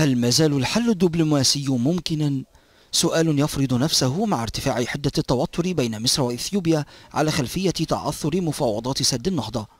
هل ما زال الحل الدبلوماسي ممكنا؟ سؤال يفرض نفسه مع ارتفاع حدة التوتر بين مصر وإثيوبيا على خلفية تعثر مفاوضات سد النهضة.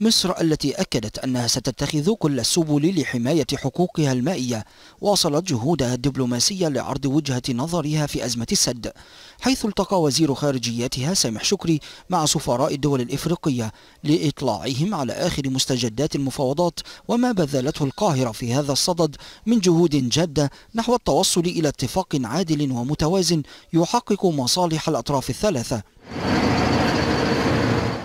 مصر التي أكدت أنها ستتخذ كل السبل لحماية حقوقها المائية واصلت جهودها الدبلوماسية لعرض وجهة نظرها في أزمة السد، حيث التقى وزير خارجيتها سامح شكري مع سفراء الدول الإفريقية لإطلاعهم على آخر مستجدات المفاوضات وما بذلته القاهرة في هذا الصدد من جهود جادة نحو التوصل إلى اتفاق عادل ومتوازن يحقق مصالح الأطراف الثلاثة.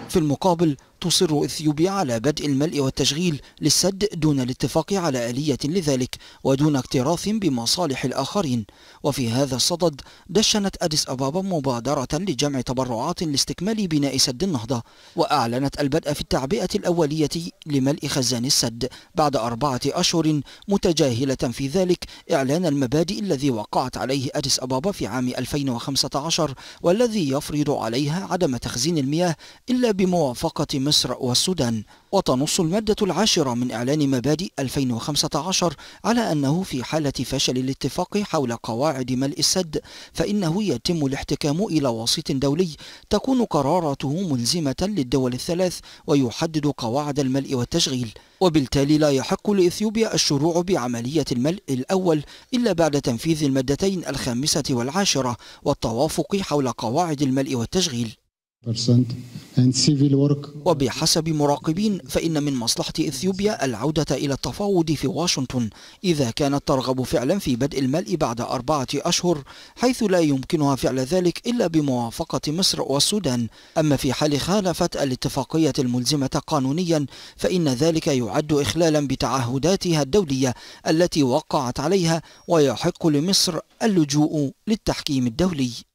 في المقابل تصر إثيوبيا على بدء الملء والتشغيل للسد دون الاتفاق على آلية لذلك ودون اكتراث بمصالح الآخرين. وفي هذا الصدد دشنت أديس أبابا مبادرة لجمع تبرعات لاستكمال بناء سد النهضة، وأعلنت البدء في التعبئة الأولية لملء خزان السد بعد 4 أشهر، متجاهلة في ذلك إعلان المبادئ الذي وقعت عليه أديس أبابا في عام 2015 والذي يفرض عليها عدم تخزين المياه إلا بموافقة مصر والسودان. وتنص المادة 10 من إعلان مبادئ 2015 على أنه في حالة فشل الاتفاق حول قواعد ملء السد فإنه يتم الاحتكام إلى وسيط دولي تكون قراراته ملزمة للدول الثلاث ويحدد قواعد الملء والتشغيل، وبالتالي لا يحق لإثيوبيا الشروع بعملية الملء الأول إلا بعد تنفيذ المادتين 15 و 10 والتوافق حول قواعد الملء والتشغيل. وبحسب مراقبين فإن من مصلحة إثيوبيا العودة إلى التفاوض في واشنطن إذا كانت ترغب فعلا في بدء الملء بعد 4 أشهر، حيث لا يمكنها فعل ذلك إلا بموافقة مصر والسودان. أما في حال خالفت الاتفاقية الملزمة قانونيا فإن ذلك يعد إخلالا بتعهداتها الدولية التي وقعت عليها ويحق لمصر اللجوء للتحكيم الدولي.